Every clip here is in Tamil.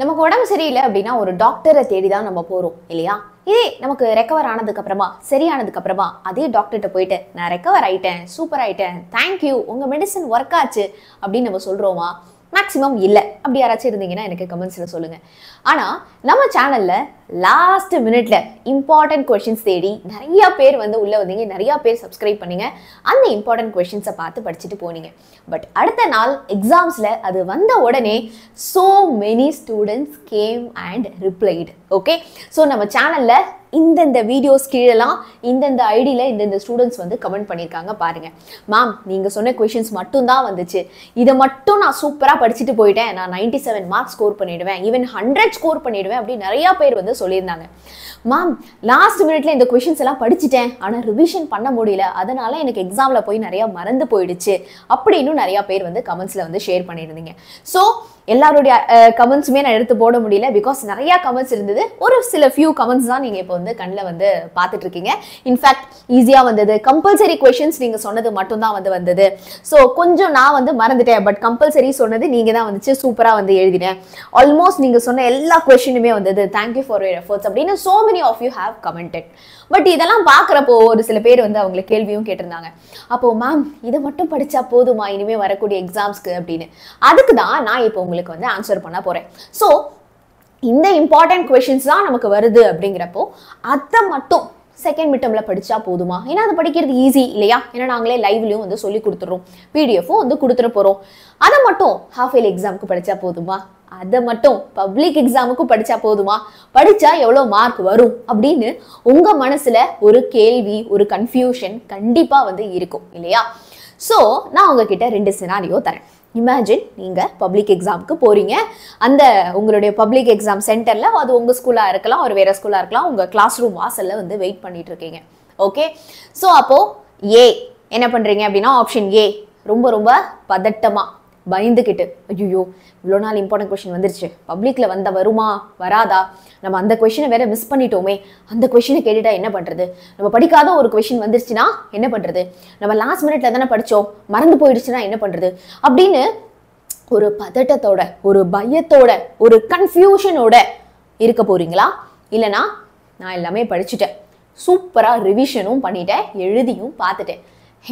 நமக்கு உடம்பு சரியில்லை அப்படினா ஒரு டாக்டரை தேடி தான் நம்ம போறோம் இல்லையா? இதே நமக்கு ரெக்கவர் ஆனதுக்கு அப்புறமா சரியானதுக்கு அப்புறமா அதே டாக்டர்கிட்ட போயிட்டு நான் ரெக்கவர் ஆயிட்டேன், சூப்பர் ஆயிட்டேன், தேங்க்யூ, உங்க மெடிசன் ஒர்க் ஆச்சு அப்படின்னு நம்ம சொல்றோமா? மேக்ஸிமம் இல்லை. அப்படி யாராச்சும் இருந்தீங்கன்னா எனக்கு கமெண்ட்ஸில் சொல்லுங்கள். ஆனால் நம்ம சேனலில் லாஸ்ட் மினிட்ல இம்பார்ட்டன்ட் கொஷின்ஸ் தேடி நிறையா பேர் வந்து உள்ளே வந்தீங்க, நிறையா பேர் சப்ஸ்கிரைப் பண்ணிங்க, அந்த இம்பார்ட்டன்ட் கொஷின்ஸை பார்த்து படிச்சுட்டு போனீங்க. பட் அடுத்த நாள் எக்ஸாம்ஸில் அது வந்த உடனே so many students came and replied. Okay, so நம்ம சேனலில் இந்தந்த வீடியோஸ் கீழெல்லாம் இந்தந்த ஐடியில் இந்தந்த ஸ்டூடெண்ட்ஸ் வந்து கமெண்ட் பண்ணியிருக்காங்க பாருங்கள். மேம் நீங்கள் சொன்ன கொஷின்ஸ் மட்டும்தான் வந்துச்சு, இதை மட்டும் நான் சூப்பராக படிச்சுட்டு போயிட்டேன், நான் 97 மார்க்ஸ் ஸ்கோர் பண்ணிடுவேன், ஈவன் 100 ஸ்கோர் பண்ணிடுவேன் அப்படி நிறையா பேர் வந்து சொல்லியிருந்தாங்க. மேம் லாஸ்ட் மினிட்ல இந்த கொஷின்ஸ் எல்லாம் படிச்சுட்டேன், ஆனால் ரிவிஷன் பண்ண முடியல, அதனால எனக்கு எக்ஸாமில் போய் நிறையா மறந்து போயிடுச்சு அப்படின்னு நிறையா பேர் வந்து கமெண்ட்ஸில் வந்து ஷேர் பண்ணியிருந்தீங்க. ஸோ எல்லாருடைய கமெண்ட்ஸுமே நான் எடுத்து போட முடியல, பிகாஸ் நிறையா கமெண்ட்ஸ் இருந்தது. ஒரு சில ஃபியூ கமெண்ட்ஸ் தான் நீங்கள் இப்போ வந்து கண்ணில் வந்து பார்த்துட்டு இருக்கீங்க. இன்ஃபேக்ட் ஈஸியாக வந்தது கம்பல்சரி கொஷின்ஸ் நீங்கள் சொன்னது மட்டும்தான் வந்து வந்தது. ஸோ கொஞ்சம் நான் வந்து மறந்துட்டேன், பட் கம்பல்சரி சொன்னது நீங்கள் தான் வந்துச்சு, சூப்பராக வந்து எழுதினேன், ஆல்மோஸ்ட் நீங்கள் சொன்ன எல்லா கொஷினுமே வந்தது, தேங்க்யூ ஃபார் யுவர் எஃபர்ட்ஸ் அப்படின்னு so many of you have commented. But இதெல்லாம் பார்க்குறப்போ ஒரு சில பேர் வந்து அவங்கள கேள்வியும் கேட்டிருந்தாங்க, அப்போது மேம் இதை மட்டும் படித்தா போதுமா இனிமேல் வரக்கூடிய எக்ஸாம்ஸ்க்கு அப்படின்னு. அதுக்கு தான் நான் இப்போ உங்களுக்கு வந்து ஆன்சர் பண்ண போகிறேன். ஸோ இந்த இம்பார்ட்டன்ட் கொஷின்ஸ் தான் நமக்கு வருது அப்படிங்கிறப்போ அதை மட்டும் செகண்ட் மிட்டமில் படித்தா போதுமா? ஏன்னா அது படிக்கிறது ஈஸி இல்லையா? ஏன்னா நாங்களே லைவ்லையும் வந்து சொல்லி கொடுத்துட்றோம், பிடிஎஃபும் வந்து கொடுத்துட்டு போகிறோம். அதை மட்டும் ஹாஃப் இயர்லி எக்ஸாமுக்கு படித்தா போதுமா? அதை மட்டும் பப்ளிக் எக்ஸாமுக்கு படித்தா போதுமா? படித்தா எவ்வளோ மார்க் வரும் அப்படின்னு உங்கள் மனசில் ஒரு கேள்வி, ஒரு கன்ஃபியூஷன் கண்டிப்பாக வந்து இருக்கும் இல்லையா? ஸோ நான் உங்ககிட்ட 2 சினாரியோ தரேன். இமேஜின் நீங்கள் பப்ளிக் எக்ஸாமுக்கு போகிறீங்க. அந்த உங்களுடைய பப்ளிக் எக்ஸாம் சென்டரில், அது உங்கள் ஸ்கூலாக இருக்கலாம், ஒரு வேறு ஸ்கூலாக இருக்கலாம், உங்கள் கிளாஸ் ரூம் வாசலில் வந்து வெயிட் பண்ணிகிட்ருக்கீங்க. ஓகே, ஸோ அப்போது ஏ என்ன பண்ணுறீங்க அப்படின்னா, ஆப்ஷன் ஏ ரொம்ப ரொம்ப பதட்டமாக பயந்துக்கிட்டு, ஐயோ இவ்வளோ நாள் இம்பார்ட்டன்ட் கொஷின் வந்துருச்சு, பப்ளிக்கில் வருமா வராதா, நம்ம அந்த கொஷினை வேறு மிஸ் பண்ணிட்டோமே, அந்த கொஷினை கேட்டுட்டா என்ன பண்ணுறது, நம்ம படிக்காத ஒரு கொஷின் வந்துருச்சுன்னா என்ன பண்ணுறது, நம்ம லாஸ்ட் மினிட்ல தானே படித்தோம், மறந்து போயிடுச்சுன்னா என்ன பண்ணுறது அப்படின்னு ஒரு பதட்டத்தோட, ஒரு பயத்தோட, ஒரு கன்ஃபியூஷனோட இருக்க போகிறீங்களா? இல்லைனா நான் எல்லாமே படிச்சுட்டேன், சூப்பராக ரிவிஷனும் பண்ணிட்டேன், எழுதியும் பார்த்துட்டேன்,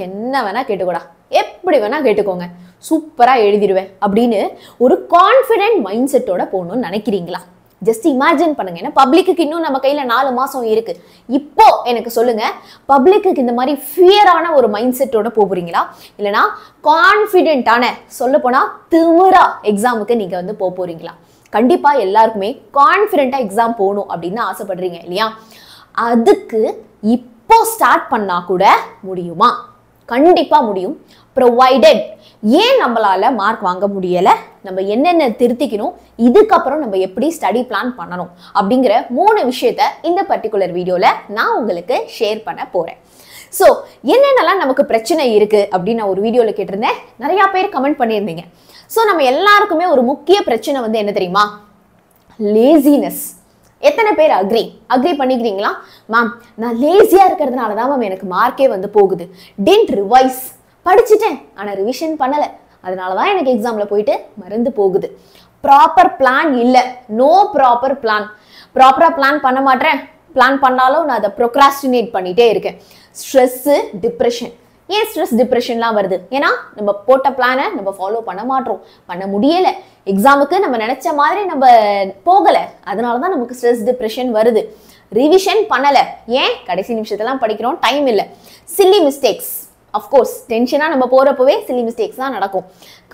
என்ன வேணால் கேட்டுக்கூடா, எப்படி வேணால் கேட்டுக்கோங்க, சூப்பராக எழுதிடுவேன் அப்படின்னு ஒரு கான்ஃபிடென்ட் மைண்ட் செட்டோட போகணும்னு நினைக்கிறீங்களா? ஜஸ்ட் இமேஜின் பண்ணுங்க. ஏன்னா பப்ளிக்கு இன்னும் நம்ம கையில் 4 மாதம் இருக்கு. இப்போ எனக்கு சொல்லுங்க, பப்ளிக்கு இந்த மாதிரி ஃபியரான ஒரு மைண்ட் செட்டோட போகிறீங்களா? இல்லைனா கான்ஃபிடென்ட்டான, சொல்லப்போனா திமிரா எக்ஸாமுக்கு நீங்கள் வந்து போகிறீங்களா? கண்டிப்பாக எல்லாருக்குமே கான்ஃபிடென்ட்டாக எக்ஸாம் போகணும் அப்படின்னு ஆசைப்படுறீங்க இல்லையா? அதுக்கு இப்போ ஸ்டார்ட் பண்ணா கூட முடியுமா? கண்டிப்பாக முடியும், ப்ரொவைடட் ஏன் நம்மளால் மார்க் வாங்க முடியலை, நம்ம என்னென்ன திருத்திக்கணும், இதுக்கப்புறம் நம்ம எப்படி ஸ்டடி பிளான் பண்ணணும் அப்படிங்கிற 3 விஷயத்த இந்த பர்டிகுலர் வீடியோவில் நான் உங்களுக்கு ஷேர் பண்ண போகிறேன். ஸோ என்னென்னலாம் நமக்கு பிரச்சனை இருக்குது அப்படின்னு நான் ஒரு வீடியோவில் கேட்டிருந்தேன், நிறையா பேர் கமெண்ட் பண்ணியிருந்தீங்க. ஸோ நம்ம எல்லாருக்குமே ஒரு முக்கிய பிரச்சனை வந்து என்ன தெரியுமா? லேசினஸ். எத்தனை பேர் அக்ரி பண்ணிக்கிறீங்களா? மேம் நான் லேசியாக இருக்கிறதுனால தான் மேம் எனக்கு மார்க்கே வந்து போகுது, டென்ட் ரிவைஸ், படிச்சுட்டேன் ஆனால் ரிவிஷன் பண்ணலை, அதனால தான் எனக்கு எக்ஸாமில் போயிட்டு மறந்து போகுது, ப்ராப்பர் பிளான் இல்லை, நோ ப்ராப்பர் பிளான், ப்ராப்பராக பிளான் பண்ண மாட்டேன், பிளான் பண்ணாலும் நான் அதை ப்ரொக்ராஸ்டினேட் பண்ணிகிட்டே இருக்கேன், ஸ்ட்ரெஸ்ஸு, டிப்ரெஷன். ஏன் ஸ்ட்ரெஸ் டிப்ரெஷன்லாம் வருது? ஏன்னா நம்ம போட்ட பிளானை நம்ம ஃபாலோ பண்ண மாட்டோம், பண்ண முடியலை, எக்ஸாமுக்கு நம்ம நினச்ச மாதிரி நம்ம போகலை, அதனால தான் நமக்கு ஸ்ட்ரெஸ் டிப்ரெஷன் வருது. ரிவிஷன் பண்ணலை, ஏன் கடைசி நிமிஷத்தெல்லாம் படிக்கிறோம், டைம் இல்லை. சில்லி மிஸ்டேக்ஸ், அஃப்கோர்ஸ் டென்ஷனாக நம்ம போகிறப்பவே சில்லி மிஸ்டேக்ஸ் தான் நடக்கும்.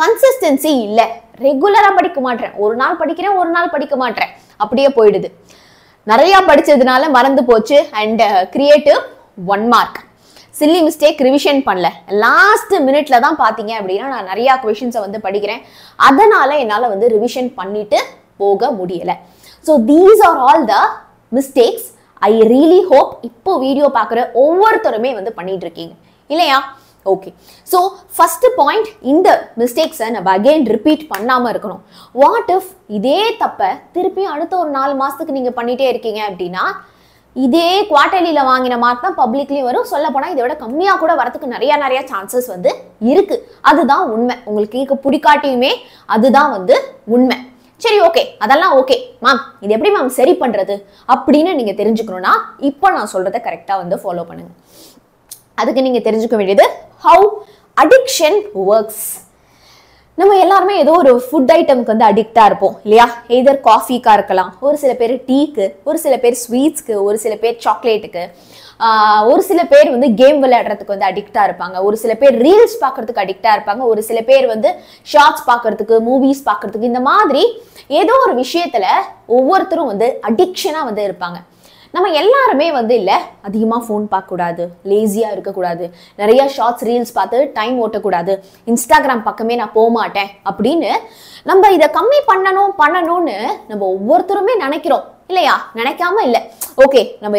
கன்சிஸ்டன்சி இல்லை, ரெகுலராக படிக்க மாட்டேன், ஒரு நாள் படிக்கிறேன் ஒரு நாள் படிக்க மாட்டேன் அப்படியே போயிடுது. நிறையா படித்ததுனால மறந்து போச்சு and creative 1 mark. Silly mistake, revision பண்ணல, லாஸ்ட் மினிட்ல தான் பார்த்தீங்க அப்படின்னா நான் நிறையா கொஷின்ஸை வந்து படிக்கிறேன், அதனால என்னால் வந்து ரிவிஷன் பண்ணிட்டு போக முடியலை. So these are all the mistakes I really hope இப்போ வீடியோ பார்க்குற ஒவ்வொருத்தருமே வந்து பண்ணிட்டு இருக்கீங்க இல்லையா? ஓகே, ஸோ ஃபர்ஸ்ட் பாயிண்ட், இந்த மிஸ்டேக்ஸை நம்ம அகெயின் ரிப்பீட் பண்ணாமல் இருக்கணும். வாட் இஃப் இதே தப்பை திருப்பி அடுத்த ஒரு 4 மாதத்துக்கு நீங்கள் பண்ணிகிட்டே இருக்கீங்க அப்படின்னா இதே குவார்டர்லியில் வாங்கின மார்க் தான் பப்ளிக்லேயும் வரும், சொல்ல போனால் இதை விட கம்மியாக கூட வரதுக்கு நிறையா சான்சஸ் வந்து இருக்குது. அதுதான் உண்மை, உங்களுக்கு கேட்க பிடிக்காட்டியுமே அதுதான் வந்து உண்மை. சரி, okay, that's okay. Mom, this is how seri pandrathu. Appadina neenga therinjukona, ipo na solradha correct ah follow pannunga. Adukku neenga therinjukka vendiyadhu how addiction works. நம்ம எல்லாரும் ஏதோ ஒரு ஃபுட் ஐட்டம்க்கு வந்து அடிக்ட்டா இருப்போம் இல்லையா either coffee கா இருக்கலாம் ஒரு சில பேர் டீ க்கு ஒரு சில பேர் ஸ்வீட்ஸ் க்கு ஒரு சில பேர் சாக்லேட் க்கு ஒரு சில பேர் வந்து கேம் விளையாடுறதுக்கு வந்து அடிக்ட்டா இருப்பாங்க ஒரு சில பேர் ரீல்ஸ் பார்க்கிறதுக்கு அடிக்ட்டா இருப்பாங்க ஒரு சில பேர் வந்து ஷார்ட்ஸ் பார்க்கிறதுக்கு மூவிஸ் பார்க்கிறதுக்கு இந்த மாதிரி ஏதோ ஒரு விஷயத்துல ஒவ்வொருத்தரும் வந்து அடிக்ஷனா வந்து இருப்பாங்க நம்ம எல்லாரும் வந்து இல்ல அதிகமா ஃபோன் பார்க்க கூடாது லேசியா இருக்க கூடாது நிறைய ஷார்ட்ஸ் ரீல்ஸ் பார்த்து டைம் ஓட்ட கூடாது இன்ஸ்டாகிராம் பக்கமே நான் போக மாட்டேன் அப்படினு நம்ம இத கம்மி பண்ணனும்னு நம்ம ஒவ்வொருத்தரும் நினைக்கிறோம் இல்லையா நினைக்காம இல்ல ஓகே நம்ம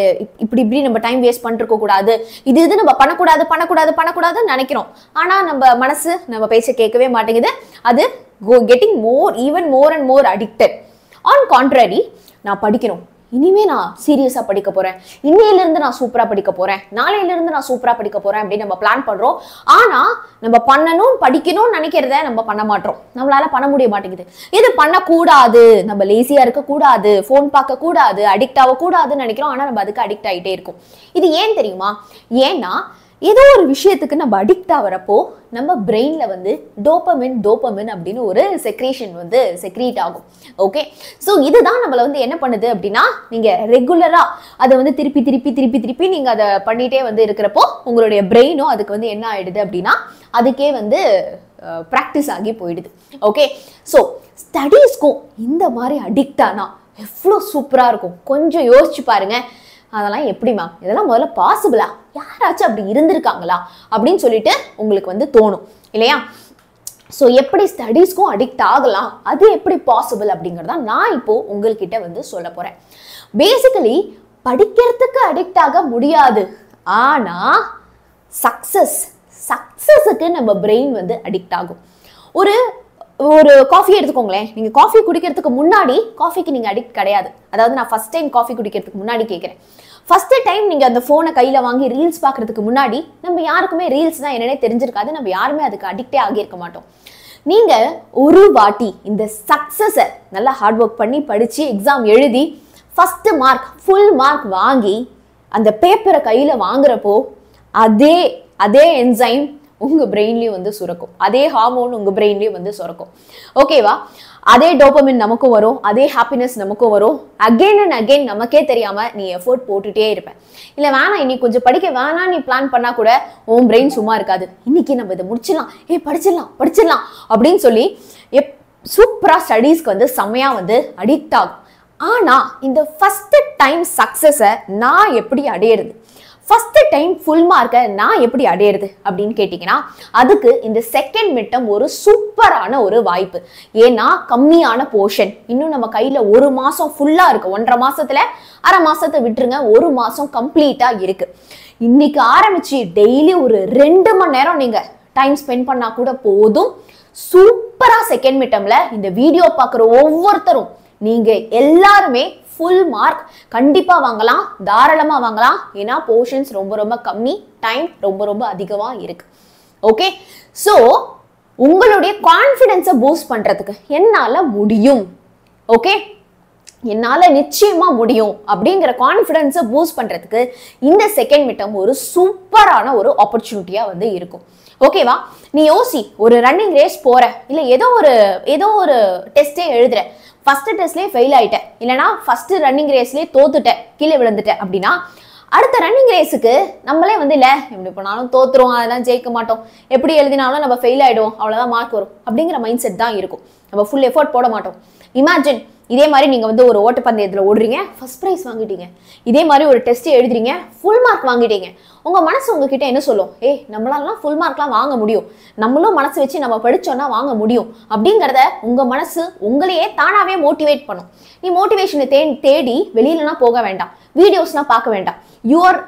இப்படி நம்ம டைம் வேஸ்ட் பண்ணிருக்க கூடாது இது நம்ம பண்ண கூடாது நினைக்கிறோம் ஆனா நம்ம மனசு நம்ம பேச்ச கேட்கவே மாட்டேங்குது அது getting more even more and more addicted on contrary நான் படிக்கிறோம் இனிமே நான் சீரியஸா படிக்க போறேன் இன்னையில இருந்து நான் சூப்பரா படிக்க போறேன் நாளையில இருந்து நான் சூப்பரா படிக்க போறேன் அப்படி நம்ம பிளான் பண்றோம் ஆனா நம்ம பண்ணணும் படிக்கணும் நினைக்கிறதை நம்ம பண்ண மாட்டோம் நம்மளால பண்ண முடிய மாட்டேங்குது இது பண்ண கூடாது நம்ம லேசியா இருக்க கூடாது ஃபோன் பார்க்க கூடாது அடிக்ட் ஆக கூடாதுன்னு நினைக்கிறோம் ஆனா நம்ம அதுக்கு அடிக்ட் ஆயிட்டே இருக்கோம் இது ஏன் தெரியுமா ஏன்னா ஏதோ ஒரு விஷயத்துக்கு நம்ம அடிக்ட் ஆவறப்போ நம்ம பிரைன்ல வந்து டோபமைன் அப்படினு ஒரு செக்ரேஷன் வந்து செக்ரீட் ஆகும் ஓகே சோ இதுதான் நம்மள வந்து என்ன பண்ணுது அப்படினா நீங்க ரெகுலரா அது வந்து திருப்பி நீங்க அத பண்ணிட்டே வந்து இருக்கறப்போ உங்களுடைய பிரைனோ அதுக்கு வந்து என்ன ஆயிடுது அப்படினா அதுக்கே வந்து பிராக்டீஸ் ஆகி போயிடுது ஓகே சோ ஸ்டடீஸ்க்கு இந்த மாதிரி அடிக்ட் ஆனா எவ்வளவு சூப்பரா இருக்கும் கொஞ்சம் யோசிச்சு பாருங்க அதெல்லாம் எப்படிமா இதெல்லாம் முதல்ல பாசிபிளா யாராச்சும் அப்படி இருந்திருக்காங்களா அப்படினு சொல்லிட்டு உங்களுக்கு வந்து தோணும் இல்லையா சோ எப்படி ஸ்டடீஸ்க்கு அடிக்ட் ஆகலாம் அது எப்படி பாசிபிள் அப்படிங்கறத நான் இப்போ உங்ககிட்ட வந்து சொல்ல போறேன் பேசிக்கலி படிக்கிறதுக்கு அடிக்ட் ஆக முடியாது ஆனா சக்சஸ்க்கு நம்ம பிரைன் வந்து அடிக்ட் ஆகும் ஒரு காஃபி எடுத்துக்கோங்களே நீங்க காஃபி குடிக்கிறதுக்கு முன்னாடி காஃபிக்கு நீங்க அடிக்ட் கிடையாது அதாவது நான் ஃபர்ஸ்ட் டைம் காஃபி குடிக்கிறதுக்கு முன்னாடி கேக்குறேன் ஃபர்ஸ்ட் டைம் நீங்க அந்த ஃபோனை கையில வாங்கி ரீல்ஸ் பார்க்கிறதுக்கு முன்னாடி நம்ம யாருக்குமே ரீல்ஸ் தான் என்னன்னே தெரிஞ்சிருக்காது நம்ம யாருமே அதுக்கு அடிக்ட்டே ஆகி இருக்க மாட்டோம் நீங்க ஒரு வாட்டி இந்த சக்சஸை நல்லா ஹார்ட் வொர்க் பண்ணி படிச்சு எக்ஸாம் எழுதி ஃபர்ஸ்ட் மார்க் ஃபுல் மார்க் வாங்கி அந்த பேப்பரை கையில வாங்குறப்போ அதே என்சைம் உங்க பிரைன்லயும் வந்து சுரக்கும் அதே ஹார்மோன் உங்க பிரைன்லயும் வந்து சுரக்கும் ஓகேவா அதே டோபமைன் நமக்கு வரும் அதே ஹாப்பினஸ் நமக்கு வரும் again and again நமக்கே தெரியாம நீ எஃபோர்ட் போட்டுட்டே இருப்ப இல்ல வேணா இன்னைக்கு கொஞ்சம் படிக்க வேணா நீ பிளான் பண்ணா கூட உன் பிரைன் சும்மா இருக்காது இன்னைக்கு நம்ம இத முடிச்சிடலாம் படிச்சிடலாம் அப்படினு சொல்லி சூப்பரா ஸ்டடீஸ்க்கு வந்து சமையா வந்து அடிக்ட் ஆகும் ஆனா இந்த ஃபர்ஸ்ட் டைம் சக்சஸ நான் எப்படி அடையிறது First time full mark நான் எப்படி அடையிறது அப்படினு கேட்டிங்கனா அதுக்கு இந்த செகண்ட் மிட்டம் ஒரு சூப்பரான ஒரு வாய்ப்பு ஏனா கம்மியான போஷன் இன்னும் நம்ம கையில ஒரு மாசம் ஃபுல்லா இருக்கு 1.5 மாசத்துல அரை மாசத்தை விட்டுருங்க ஒரு மாசம் கம்ப்ளீட்டா இருக்கு இன்னைக்கு ஆரம்பிச்சி டெய்லி ஒரு 2 மணி நேரம் நீங்க டைம் ஸ்பெண்ட் பண்ணா கூட போதும் சூப்பரா செகண்ட் மிட்டம்ல இந்த வீடியோ பார்க்குற ஒவ்வொருத்தரும் நீங்க எல்லாரும் Full mark, கண்டிப்பா வாங்கலாம் தாராளமா வாங்கலாம் ஏனா போர்ஷன்ஸ் ரொம்ப கம்மி டைம் ரொம்ப அதிகமா இருக்கு ஓகே சோ உங்களுடைய கான்ஃபிடன்ஸை பூஸ்ட் பண்றதுக்கு என்னால முடியும் ஓகே என்னால நிச்சயமா முடியும் அப்படிங்கற கான்ஃபிடன்ஸை பூஸ்ட் பண்றதுக்கு இந்த செகண்ட் மிட்டம் ஒரு சூப்பரான ஒரு opportunity-ஆ வந்து இருக்கும் ஓகேவா நீ யோசி ஒரு ரன்னிங் ரேஸ் போற இல்ல ஏதோ ஒரு டெஸ்டே எழுதுற First test le fail aayite illana first running race le thothute kile vilandute appadina adutha running race ku nammale vandu illa epdi ponalum thothrom adha jeikka matom epdi eludinalum namba fail aiduvom avladha mark varum abdingra mindset dhaan irukum namba full effort poda matom imagine இதே மாதிரி நீங்க வந்து ஒரு ஓட்ட பந்தயத்துல ஓடுறீங்க ஃபர்ஸ்ட் பிரைஸ் வாங்கிட்டீங்க இதே மாதிரி ஒரு டெஸ்ட் எழுதுறீங்க ஃபுல் மார்க் வாங்கிட்டீங்க உங்க மனசு உங்ககிட்ட என்ன சொல்லும் ஏய் நம்மளால ஃபுல் மார்க்லாம் வாங்க முடியும் நம்மளும் மனசு வச்சு நம்ம படிச்சோம்னா வாங்க முடியும் அப்படிங்கறத உங்க மனசு உங்களையே தானாவே மோட்டிவேட் பண்ணும் நீ மோட்டிவேஷனை தேடி வெளியிலனா போக வேண்டாம் வீடியோஸ்னா பார்க்க வேண்டாம் யுவர்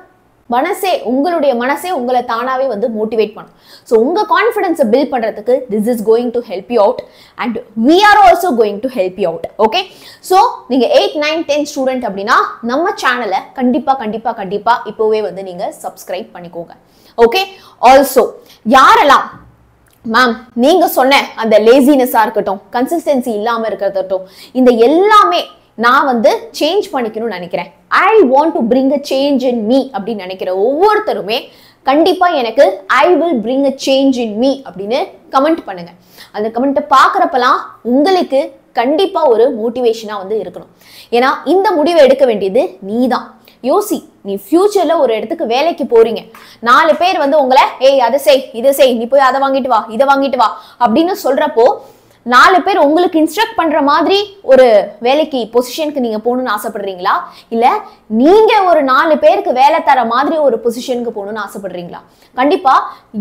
மனசே உங்களுடைய மனசே உங்களை தானாவே வந்து மோட்டிவேட் பண்ணும் சோ உங்க கான்ஃபிடன்ஸை பில்ட் பண்றதுக்கு this is going to help you out and we are also going to help you out okay so நீங்க 8 9 10 ஸ்டூடண்ட் அப்படினா நம்ம சேனலை கண்டிப்பா இப்போவே வந்து நீங்க subscribe பண்ணிக்கோங்க okay also யாரெல்லாம் Ma'am, you said that laziness, consistency, change. I want to bring a change in me. I will bring a change in me. Comment. And the comment is that motivation. Yosi, you future la oru edathukku velaiku poringa. 4 பேர் வந்து உங்களை ஏய் அத செய் இத செய் நீ போய் அத வாங்கிட்டு வா இத வாங்கிட்டு வா அப்படினு சொல்றப்போ 4 பேர் உங்களுக்கு இன்ஸ்ட்ரக்ட் பண்ற மாதிரி ஒரு வேலைக்கு பொசிஷனுக்கு நீங்க போணும்னு ஆசைப்படுறீங்களா இல்ல நீங்க ஒரு 4 பேருக்கு வேலை தர மாதிரி ஒரு பொசிஷனுக்கு போணும்னு ஆசைப்படுறீங்களா கண்டிப்பா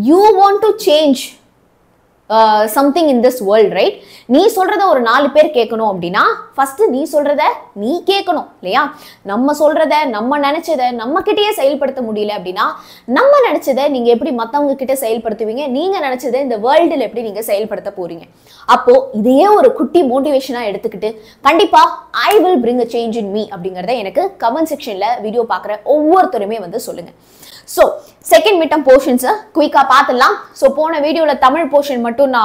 you want to change something in this world, right? நீ சொல்றத ஒரு 4 பேர் கேட்கணும் அப்படினா first நீ சொல்றத நீ கேட்கணும் இல்லையா நம்ம சொல்றத நம்ம நினைச்சத நம்ம கிட்டயே செயல்படுத்த முடியல அப்படினா நம்ம நினைச்சத நீங்க எப்படி மத்தவங்க கிட்ட செயல்படுத்துவீங்க நீங்க நினைச்சத இந்த வேர்ல்ட்ல எப்படி நீங்க செயல்படுத்த போறீங்க அப்போ இதையே ஒரு குட்டி மோட்டிவேஷனா எடுத்துக்கிட்டு கண்டிப்பா I will bring a change in me அப்படிங்கறதை எனக்கு comment sectionல வீடியோ பார்க்குற ஒவ்வொருத்தருமே வந்து சொல்லுங்க so second midterm portions quick ah paathalam so pona video la tamil portion mattum na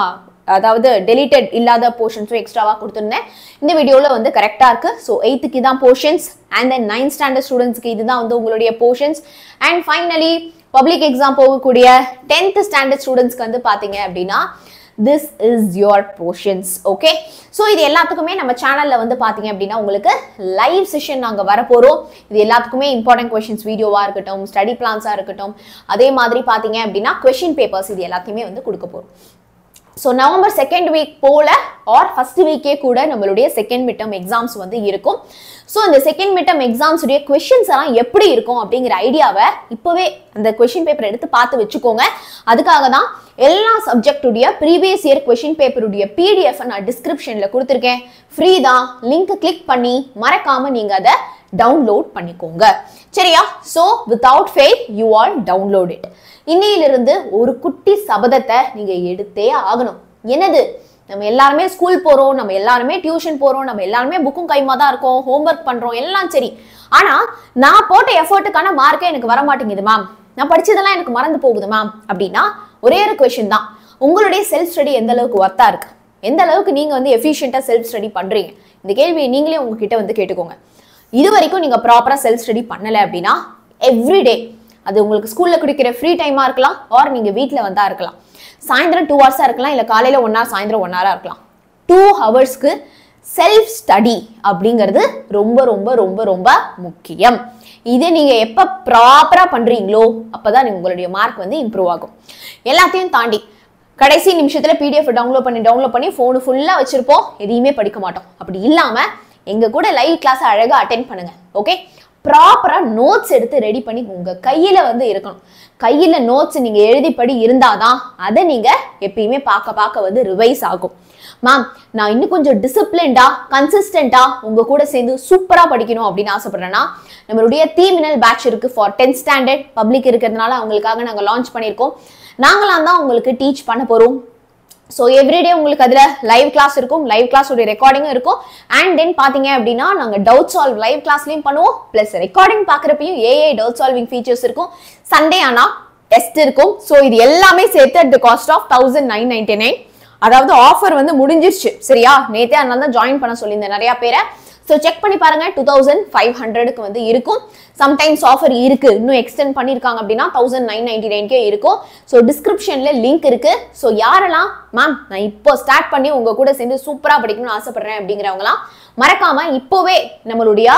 adavadhu deleted illada portions extra va kuduthirnen indha video la vandu correct ah irukku so 8th ki dhaan portions and then 9th standard students ku idhu dhaan vandu ungalde portions and finally public exam pogukudiya 10th standard students ku vandu pathinga appadina this is your portions okay so idu ellathukkume nama channel la vandu pathinga appadina ungalku live session naanga varaporom idu ellathukkume important questions video va irukkatum study plans ah irukkatum adhe maadhiri pathinga appadina question papers idu ellathiyume vandu kudukaporom so november 2nd week pola or first week e kuda nammude second midterm exams vandu irukum so the second midterm exams ude questions alla eppadi irukum abingra idea va ippove and question paper eduthu paathu vechukonga adukaga dhaan ella subject ude previous year question paper ude pdf na description la kuduthirken free da link click panni marakama neenga adha download pannikonga seriya so without fail you all download it இன்னையிலிருந்து ஒரு குட்டி சபதத்தை நீங்க எடுத்தே ஆகணும் என்னது நம்ம எல்லாரும் ஸ்கூல் போறோம் நம்ம எல்லாரும் டியூஷன் போறோம் நம்ம எல்லாரும் புக்கும் கைமா தான் இருக்கோம் ஹோம்வொர்க் பண்றோம் எல்லாம் சரி ஆனா நான் போட்ட எஃபோர்ட்டுக்கான மார்க்கே எனக்கு வர மாட்டேங்குது மேம் நான் படிச்சதெல்லாம் எனக்கு மறந்து போகுது மேம் அப்படினா ஒரே ஒரு क्वेश्चन தான் உங்களுடைய செல்ஃப் ஸ்டடி எந்த அளவுக்கு வர்த்தா இருக்கு எந்த அளவுக்கு நீங்க வந்து எஃபிஷியன்ட்டா செல்ஃப் ஸ்டடி பண்றீங்க இந்த கேள்வி நீங்களே உங்க கிட்ட வந்து கேட்டுக்கோங்க இதுவரைக்கும் நீங்க ப்ராப்பரா செல்ஃப் ஸ்டடி பண்ணல அப்படினா எவ்ரி டே அது உங்களுக்கு ஸ்கூல்ல குடிக்கிற ஃப்ரீ டைமா இருக்கலாம் ஆர் நீங்க வீட்ல வந்தா இருக்கலாம் சாயந்தரம் 2 hours இருக்கலாம் இல்ல காலையில 1 hour சாயந்தரம் 1 hour இருக்கலாம் 2 hours க்கு செல்ஃப் ஸ்டடி அப்படிங்கிறது ரொம்ப ரொம்ப ரொம்ப ரொம்ப முக்கியம் இதை நீங்க எப்ப ப்ராப்பரா பண்றீங்களோ அப்பதான் உங்களுடைய மார்க் வந்து இம்ப்ரூவ் ஆகும் எல்லாத்தையும் தாண்டி கடைசி நிமிஷத்துல PDF டவுன்லோட் பண்ணி ஃபோன் ஃபுல்லா வச்சிருப்போம் எதையுமே படிக்க மாட்டோம் அப்படி இல்லாம எங்க கூட லைவ் கிளாஸ் அழகா அட்டெண்ட் பண்ணுங்க ஓகே ப்ராப்பரா நோட்ஸ் எடுத்து ரெடி பண்ணி உங்க கையில வந்து இருக்கணும் கையில நோட்ஸ் நீங்க எழுதி படி இருந்தாதான் அத நீங்க எப்பயுமே பார்க்க வந்து ரிவைஸ் ஆகும் மாம் நான் இன்னும் கொஞ்சம் டிசிப்ளின்டா கன்சிஸ்டன்ட்டா உங்க கூட சேர்ந்து சூப்பரா படிக்கணும் அப்படினு ஆசைப்படுறேனா நம்மளுடைய தீமினல் பேட்ச் இருக்கு ஃபார் 10th ஸ்டாண்டர்ட் பப்ளிக் இருக்குறதனால அவங்களுக்காக நாங்க லான்ச் பண்ணிருக்கோம் நாங்களாம் தான் உங்களுக்கு டீச் பண்ண போறோம் so every day உங்களுக்கு அதுல லைவ் கிளாஸ் இருக்கும் லைவ் கிளாஸ் உடைய ரெக்கார்டிங்கும் இருக்கும் and then பாத்தீங்க அப்படினா நாங்க டவுட் சால்வ் லைவ் கிளாஸ்லயும் பண்ணுவோம் ப்ளஸ் ரெக்கார்டிங் பார்க்கறப்பயும் AI டவுட் சால்விங் ஃபீச்சர்ஸ் இருக்கும் சண்டே ஆனா டெஸ்ட் இருக்கும் so இது எல்லாமே சேர்த்து at the cost of 1999 அதாவது ஆஃபர் வந்து முடிஞ்சிருச்சு சரியா நேத்தே அதனால தான் ஜாயின் பண்ண சொல்லிருந்தேன் நிறைய பேரை so check பண்ணி பாருங்க 2500 க்கு வந்து இருக்கும் sometimes offer இருக்கு இன்னும் extend பண்ணிருக்காங்க அப்படினா 1999 கே இருக்கும் so descriptionல link இருக்கு so யாரெல்லாம் மேம் நான் இப்போ ஸ்டார்ட் பண்ணி உங்க கூட சேர்ந்து சூப்பரா படிக்கணும்னு ஆசைப்படுறேன் அப்படிங்கறவங்கள மறக்காம இப்போவே நம்மளுடைய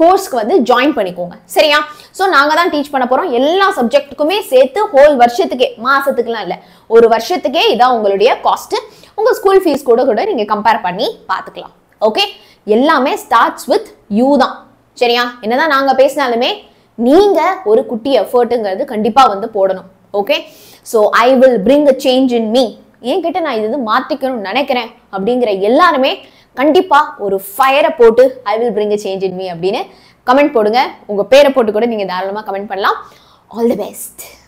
கோர்ஸ்க்கு வந்து ஜாயின் பண்ணிக்கோங்க சரியா சோ நாங்க தான் டீச் பண்ண போறோம் எல்லா சப்ஜெக்ட்டுக்குமே சேர்த்து ஹோல் வருஷத்துக்கு மாசத்துக்குலாம் இல்ல ஒரு வருஷத்துக்கே இத உங்களுடைய காஸ்ட் உங்க ஸ்கூல் ஃபீஸ் கூட நீங்க கம்பேர் பண்ணி பாத்துக்கலாம் okay எல்லாமே starts with you தான் சரியா என்னதான் நாங்க பேசினாலுமே நீங்க ஒரு குட்டி எஃபோர்ட்ங்கிறது கண்டிப்பா வந்து போடணும் okay so I will bring a change in me என்கிட்ட நான் இது மாத்திக்கணும் நினைக்கிறேன் அப்படிங்கற எல்லாரும் கண்டிப்பா ஒரு ஃபயரை போட்டு I will bring a change in me அப்படினு கமெண்ட் போடுங்க உங்க பேரை போட்டு கூட நீங்க தாராளமா கமெண்ட் பண்ணலாம் all the best